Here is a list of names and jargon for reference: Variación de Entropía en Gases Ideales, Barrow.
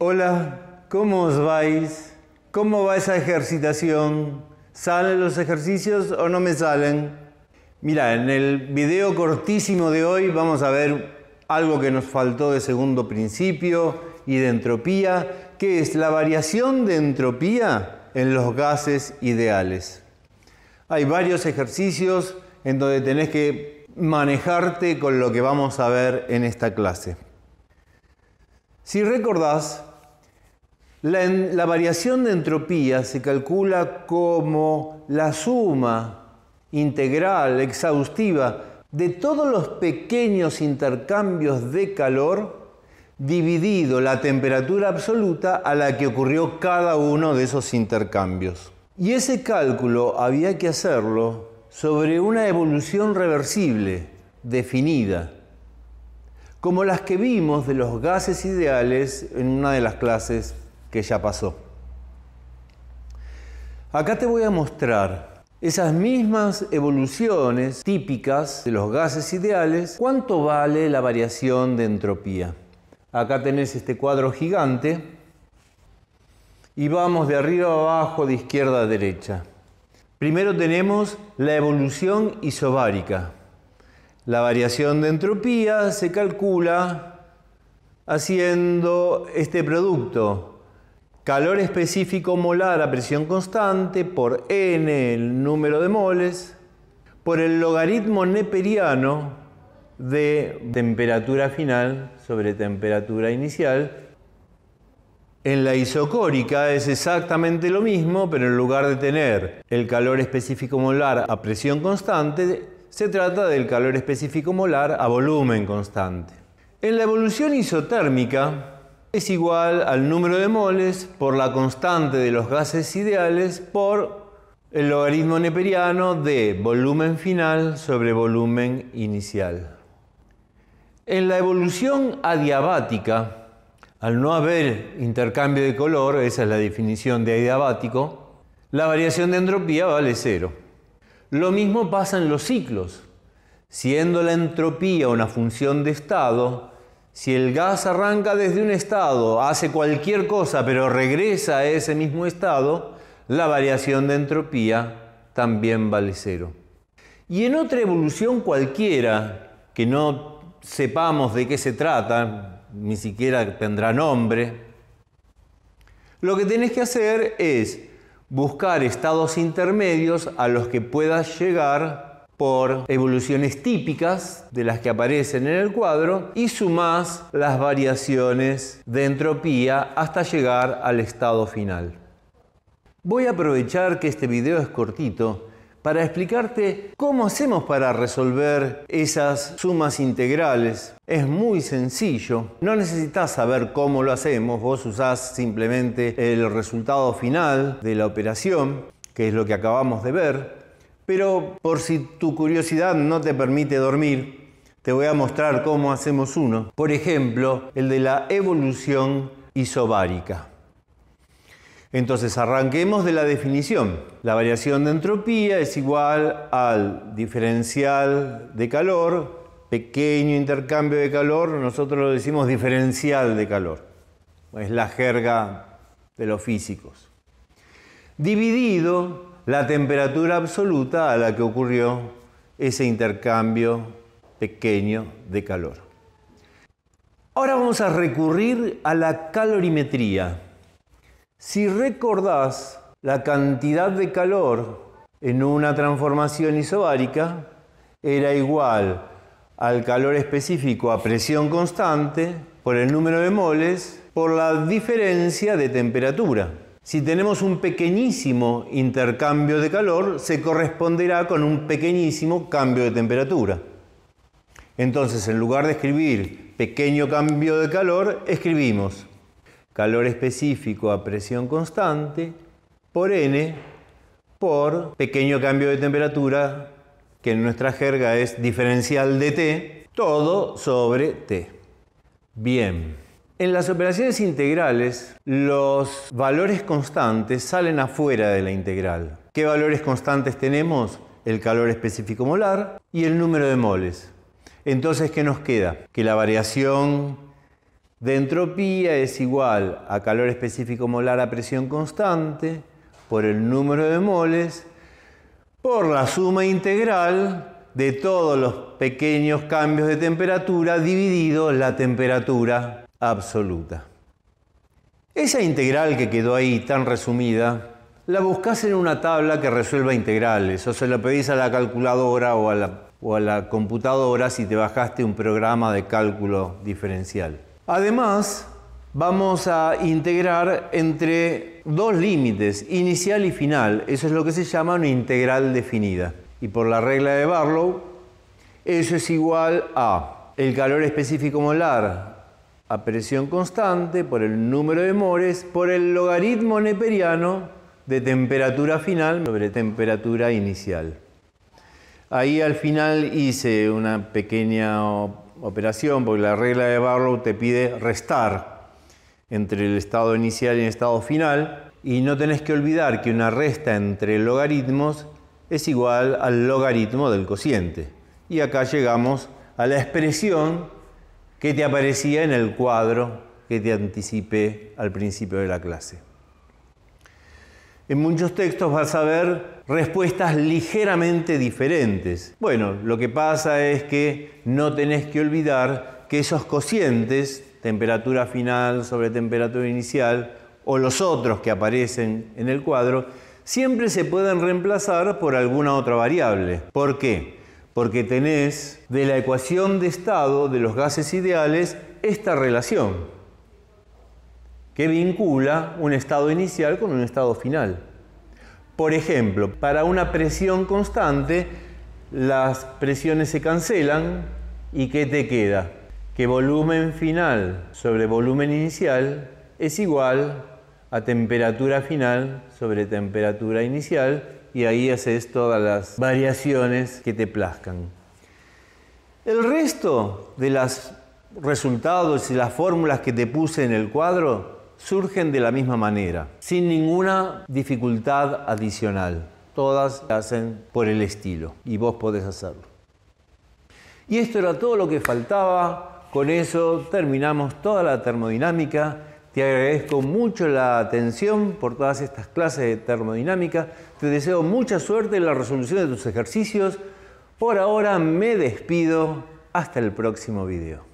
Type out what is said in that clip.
Hola, ¿cómo os vais? ¿Cómo va esa ejercitación? ¿Salen los ejercicios o no me salen? Mira, en el video cortísimo de hoy vamos a ver algo que nos faltó de segundo principio y de entropía, que es la variación de entropía en los gases ideales. Hay varios ejercicios en donde tenés que manejarte con lo que vamos a ver en esta clase. Si recordás, la variación de entropía se calcula como la suma integral, exhaustiva, de todos los pequeños intercambios de calor dividido la temperatura absoluta a la que ocurrió cada uno de esos intercambios. Y ese cálculo había que hacerlo sobre una evolución reversible, definida, como las que vimos de los gases ideales en una de las clases que ya pasó. Acá te voy a mostrar esas mismas evoluciones típicas de los gases ideales. ¿Cuánto vale la variación de entropía? Acá tenés este cuadro gigante y vamos de arriba a abajo, de izquierda a derecha. Primero tenemos la evolución isobárica. La variación de entropía se calcula haciendo este producto. Calor específico molar a presión constante por n, el número de moles, por el logaritmo neperiano de temperatura final sobre temperatura inicial. En la isocórica es exactamente lo mismo, pero en lugar de tener el calor específico molar a presión constante, se trata del calor específico molar a volumen constante. En la evolución isotérmica es igual al número de moles por la constante de los gases ideales por el logaritmo neperiano de volumen final sobre volumen inicial. En la evolución adiabática, al no haber intercambio de color, esa es la definición de adiabático, la variación de entropía vale cero. Lo mismo pasa en los ciclos. Siendo la entropía una función de estado, si el gas arranca desde un estado, hace cualquier cosa, pero regresa a ese mismo estado, la variación de entropía también vale cero. Y en otra evolución cualquiera, que no sepamos de qué se trata, ni siquiera tendrá nombre, lo que tenés que hacer es buscar estados intermedios a los que puedas llegar por evoluciones típicas de las que aparecen en el cuadro y sumás las variaciones de entropía hasta llegar al estado final. Voy a aprovechar que este video es cortito para explicarte cómo hacemos para resolver esas sumas integrales. Es muy sencillo, no necesitas saber cómo lo hacemos, vos usás simplemente el resultado final de la operación, que es lo que acabamos de ver, pero por si tu curiosidad no te permite dormir, te voy a mostrar cómo hacemos uno. Por ejemplo, el de la evolución isobárica. Entonces, arranquemos de la definición. La variación de entropía es igual al diferencial de calor, pequeño intercambio de calor, nosotros lo decimos diferencial de calor, es la jerga de los físicos, dividido la temperatura absoluta a la que ocurrió ese intercambio pequeño de calor. Ahora vamos a recurrir a la calorimetría. Si recordás, la cantidad de calor en una transformación isobárica era igual al calor específico a presión constante por el número de moles por la diferencia de temperatura. Si tenemos un pequeñísimo intercambio de calor, se corresponderá con un pequeñísimo cambio de temperatura. Entonces, en lugar de escribir pequeño cambio de calor, escribimos calor específico a presión constante por n por pequeño cambio de temperatura, que en nuestra jerga es diferencial de T, todo sobre T. Bien, en las operaciones integrales los valores constantes salen afuera de la integral. ¿Qué valores constantes tenemos? El calor específico molar y el número de moles. Entonces, ¿qué nos queda? Que la variación de entropía es igual a calor específico molar a presión constante por el número de moles por la suma integral de todos los pequeños cambios de temperatura dividido la temperatura absoluta. Esa integral que quedó ahí tan resumida la buscás en una tabla que resuelva integrales, o se la pedís a la calculadora o a la computadora si te bajaste un programa de cálculo diferencial. Además, vamos a integrar entre dos límites, inicial y final. Eso es lo que se llama una integral definida. Y por la regla de Barrow, eso es igual a el calor específico molar a presión constante por el número de moles por el logaritmo neperiano de temperatura final sobre temperatura inicial. Ahí al final hice una pequeña operación, porque la regla de Barrow te pide restar entre el estado inicial y el estado final, y no tenés que olvidar que una resta entre logaritmos es igual al logaritmo del cociente. Y acá llegamos a la expresión que te aparecía en el cuadro que te anticipé al principio de la clase. En muchos textos vas a ver respuestas ligeramente diferentes. Bueno, lo que pasa es que no tenés que olvidar que esos cocientes, temperatura final sobre temperatura inicial, o los otros que aparecen en el cuadro, siempre se pueden reemplazar por alguna otra variable. ¿Por qué? Porque tenés de la ecuación de estado de los gases ideales esta relación, que vincula un estado inicial con un estado final. Por ejemplo, para una presión constante, las presiones se cancelan y ¿qué te queda? Que volumen final sobre volumen inicial es igual a temperatura final sobre temperatura inicial, y ahí haces todas las variaciones que te plazcan. El resto de los resultados y las fórmulas que te puse en el cuadro surgen de la misma manera, sin ninguna dificultad adicional. Todas se hacen por el estilo y vos podés hacerlo. Y esto era todo lo que faltaba. Con eso terminamos toda la termodinámica. Te agradezco mucho la atención por todas estas clases de termodinámica. Te deseo mucha suerte en la resolución de tus ejercicios. Por ahora me despido. Hasta el próximo video.